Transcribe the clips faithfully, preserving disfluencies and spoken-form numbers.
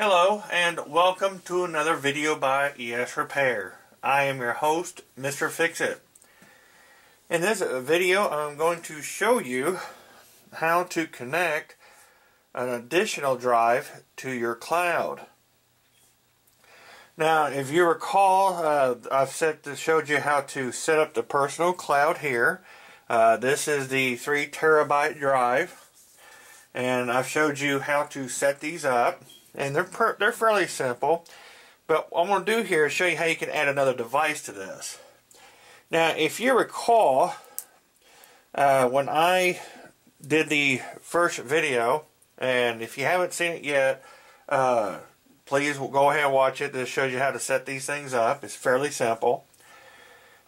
Hello and welcome to another video by E S Repair. I am your host, Mister Fixit. In this video I'm going to show you how to connect an additional drive to your cloud. Now if you recall, uh, I've set to, showed you how to set up the personal cloud here. Uh, this is the three terabyte drive and I've showed you how to set these up. And they're, per, they're fairly simple, but what I'm going to do here is show you how you can add another device to this. Now if you recall, uh, when I did the first video, and if you haven't seen it yet, uh, please go ahead and watch it. This shows you how to set these things up. It's fairly simple.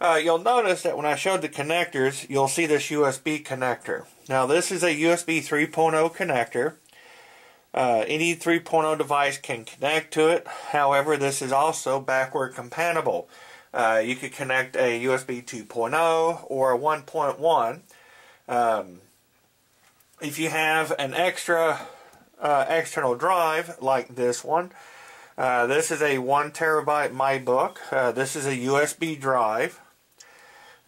Uh, you'll notice that when I showed the connectors, you'll see this U S B connector. Now this is a U S B three point oh connector. Uh, any three point oh device can connect to it. However, this is also backward compatible. Uh, you could connect a U S B two point oh or a one point one. Um, if you have an extra uh, external drive like this one, uh, this is a one terabyte MyBook. Uh, this is a U S B drive,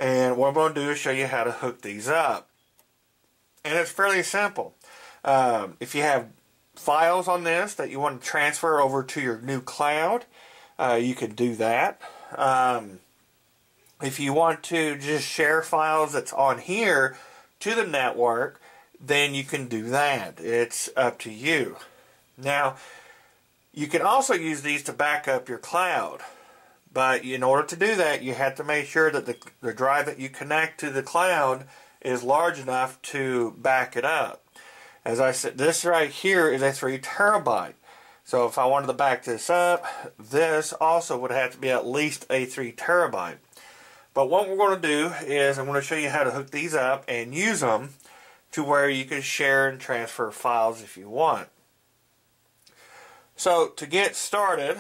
and what I'm going to do is show you how to hook these up. And it's fairly simple. Um, if you have files on this that you want to transfer over to your new cloud, uh, you can do that. Um, if you want to just share files that's on here to the network, then you can do that. It's up to you. Now you can also use these to back up your cloud, but in order to do that you have to make sure that the, the drive that you connect to the cloud is large enough to back it up. As I said, this right here is a three terabyte. So if I wanted to back this up, this also would have to be at least a three terabyte. But what we're going to do is I'm going to show you how to hook these up and use them to where you can share and transfer files if you want. So to get started,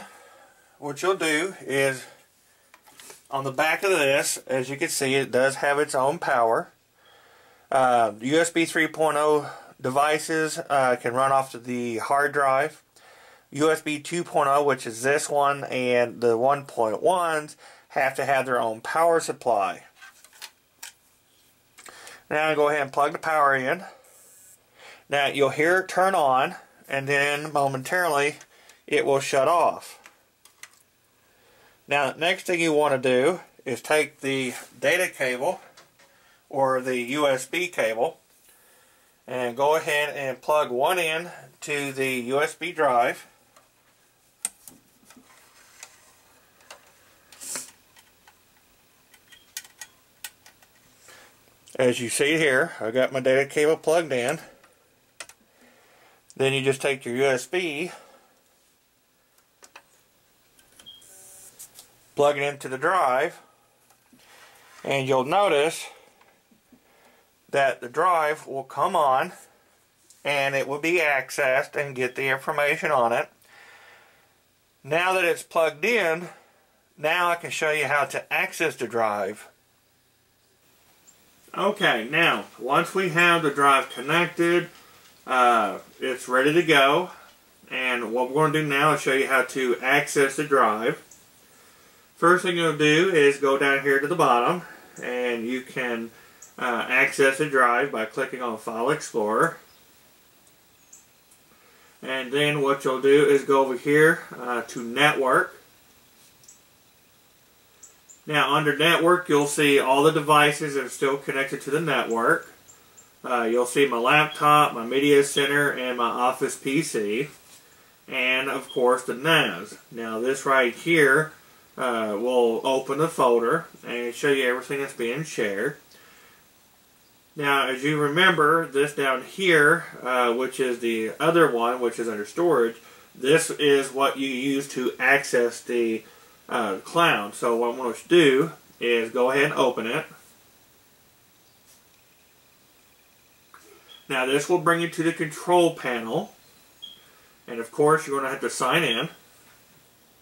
what you'll do is on the back of this, as you can see, it does have its own power. Uh, U S B three point oh devices uh, can run off to the hard drive. U S B two point oh, which is this one, and the one point ones have to have their own power supply. Now I'll go ahead and plug the power in. Now you'll hear it turn on, and then momentarily it will shut off. Now next thing you want to do is take the data cable or the U S B cable and go ahead and plug one in to the U S B drive. As you see here, I've got my data cable plugged in. Then you just take your U S B, plug it into the drive, and you'll notice that the drive will come on and it will be accessed and get the information on it. Now that it's plugged in, now I can show you how to access the drive. Okay, now once we have the drive connected, uh, it's ready to go, and what we're going to do now is show you how to access the drive. First thing you'll do is go down here to the bottom, and you can Uh, access the drive by clicking on File Explorer, and then what you'll do is go over here uh, to Network. Now under Network you'll see all the devices that are still connected to the network. Uh, you'll see my laptop, my media center, and my office P C, and of course the N A S. Now this right here uh, will open the folder and show you everything that's being shared. Now, as you remember, this down here, uh, which is the other one, which is under storage, this is what you use to access the uh, cloud. So what I'm going to do is go ahead and open it. Now, this will bring you to the control panel. And, of course, you're going to have to sign in.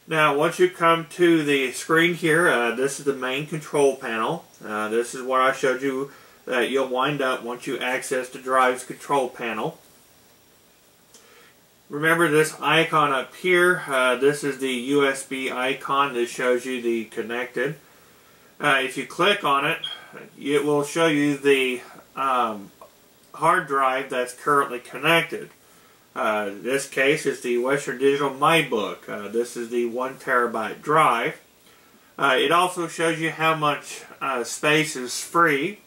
Now, once you come to the screen here, uh, this is the main control panel. Uh, this is where I showed you that you'll wind up once you access the drive's control panel. Remember this icon up here, uh, this is the U S B icon that shows you the connected. Uh, if you click on it, it will show you the um, hard drive that's currently connected. Uh, in this case, it's the Western Digital MyBook. Uh, this is the one terabyte drive. Uh, it also shows you how much uh, space is free.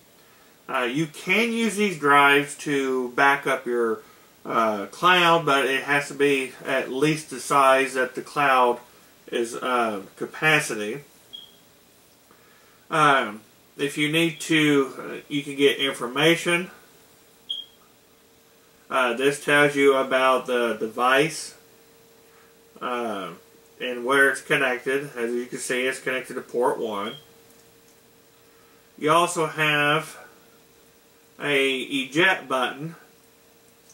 Uh, you can use these drives to back up your Uh, cloud, but it has to be at least the size that the cloud is uh, capacity. Um, if you need to, uh, you can get information. Uh, this tells you about the device uh, and where it's connected. As you can see, it's connected to port one. You also have a eject button.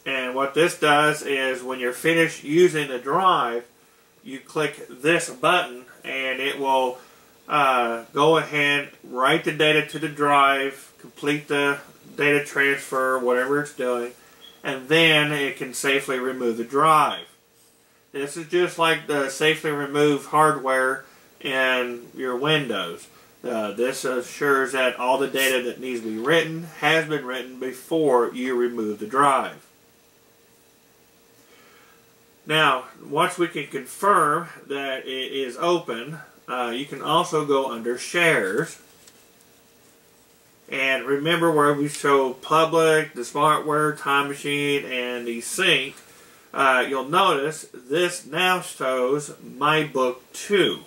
And what this does is when you're finished using the drive, you click this button and it will uh, go ahead, write the data to the drive, complete the data transfer, whatever it's doing, and then it can safely remove the drive. This is just like the safely remove hardware in your Windows. Uh, this assures that all the data that needs to be written has been written before you remove the drive. Now, once we can confirm that it is open, uh, you can also go under Shares. And remember where we show Public, the SmartWare, Time Machine, and the Sync, uh, you'll notice this now shows MyBook two.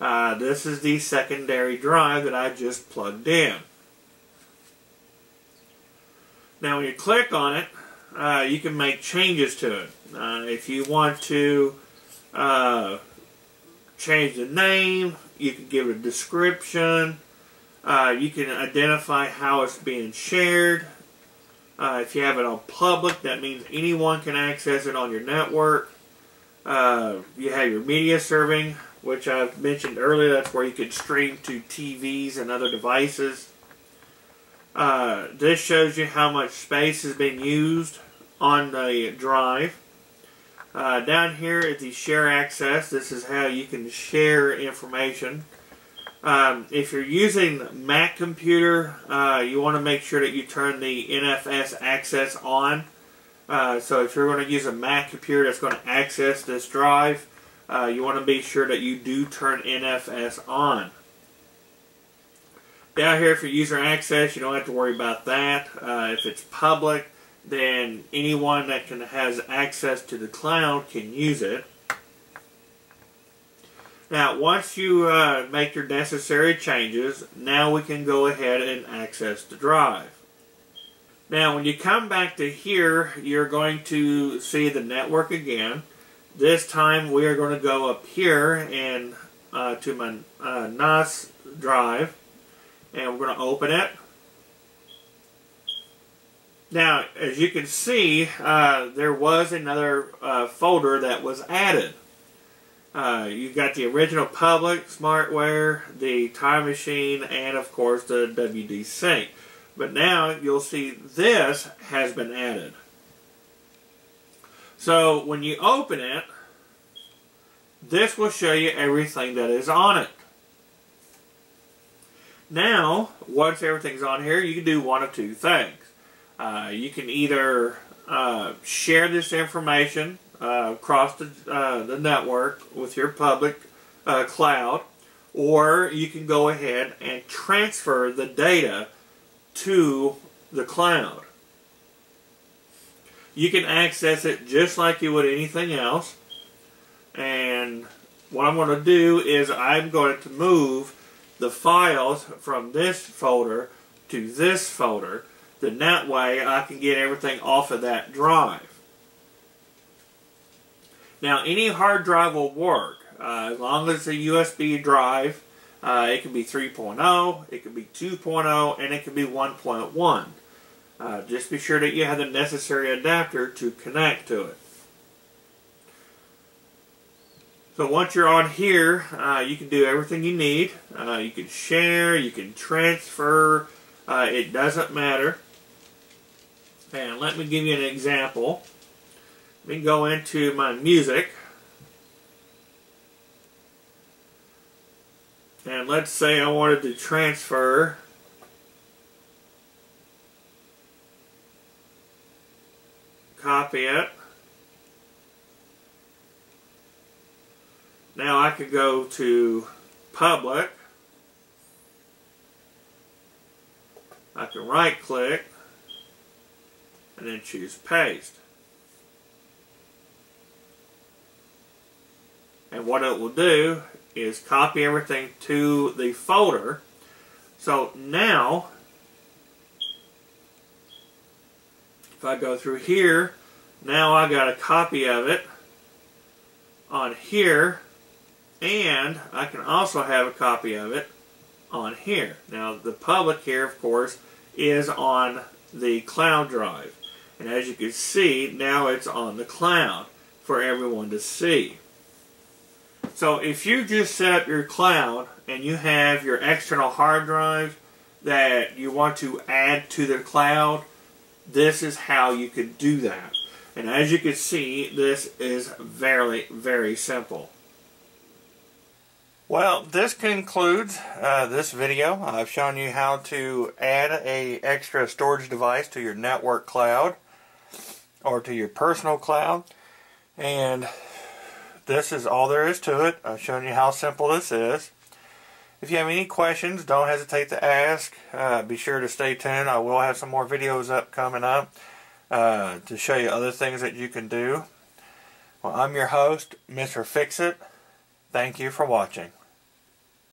Uh, this is the secondary drive that I just plugged in. Now, when you click on it, Uh, you can make changes to it. Uh, if you want to uh, change the name, you can give a description. Uh, you can identify how it's being shared. Uh, if you have it on public, that means anyone can access it on your network. Uh, you have your media serving, which I've mentioned earlier. That's where you can stream to T Vs and other devices. Uh, this shows you how much space has been used on the drive. Uh, down here is the share access. This is how you can share information. Um, if you're using Mac computer, uh, you want to make sure that you turn the N F S access on. Uh, so if you're going to use a Mac computer that's going to access this drive, uh, you want to be sure that you do turn N F S on. Down here for user access, you don't have to worry about that. Uh, if it's public, then anyone that can, has access to the cloud can use it. Now, once you uh, make your necessary changes, now we can go ahead and access the drive. Now, when you come back to here, you're going to see the network again. This time, we are going to go up here and uh, to my uh, N A S drive. And we're going to open it. Now, as you can see, uh, there was another uh, folder that was added. Uh, you've got the original public, SmartWare, the Time Machine, and of course the W D Sync. But now you'll see this has been added. So when you open it, this will show you everything that is on it. Now, once everything's on here, you can do one of two things. Uh, you can either uh, share this information uh, across the, uh, the network with your public uh, cloud, or you can go ahead and transfer the data to the cloud. You can access it just like you would anything else. And what I'm going to do is I'm going to move the files from this folder to this folder, then that way I can get everything off of that drive. Now, any hard drive will work uh, as long as it's a U S B drive. Uh, it can be three point oh, it can be two point oh, and it can be one point one. Uh, just be sure that you have the necessary adapter to connect to it. So once you're on here, uh, you can do everything you need. Uh, you can share, you can transfer, uh, it doesn't matter. And let me give you an example. Let me go into my music. And let's say I wanted to transfer copy it. Now I could go to public. I can right click and then choose paste. And what it will do is copy everything to the folder. So now, if I go through here, now I got a copy of it on here, and I can also have a copy of it on here. Now the public here, of course, is on the cloud drive. And as you can see, now it's on the cloud for everyone to see. So if you just set up your cloud and you have your external hard drive that you want to add to the cloud, this is how you could do that. And as you can see, this is very, very simple. Well, this concludes uh, this video. I've shown you how to add an extra storage device to your network cloud or to your personal cloud. And this is all there is to it. I've shown you how simple this is. If you have any questions, don't hesitate to ask. Uh, be sure to stay tuned. I will have some more videos up coming up uh, to show you other things that you can do. Well, I'm your host, Mister Fixit. Thank you for watching.